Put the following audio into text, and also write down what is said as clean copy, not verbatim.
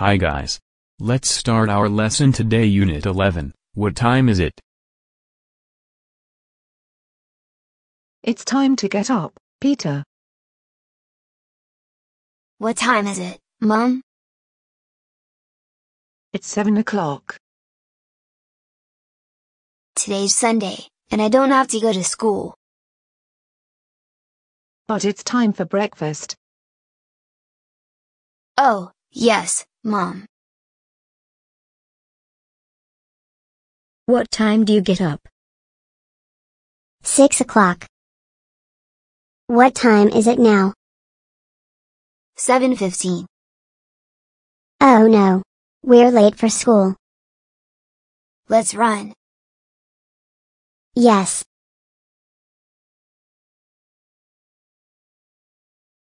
Hi guys. Let's start our lesson today, Unit 11. What time is it? It's time to get up, Peter. What time is it, Mum? It's 7 o'clock. Today's Sunday, and I don't have to go to school. But it's time for breakfast. Oh, yes, Mom. What time do you get up? 6 o'clock. What time is it now? 7:15. Oh no, we're late for school. Let's run. Yes,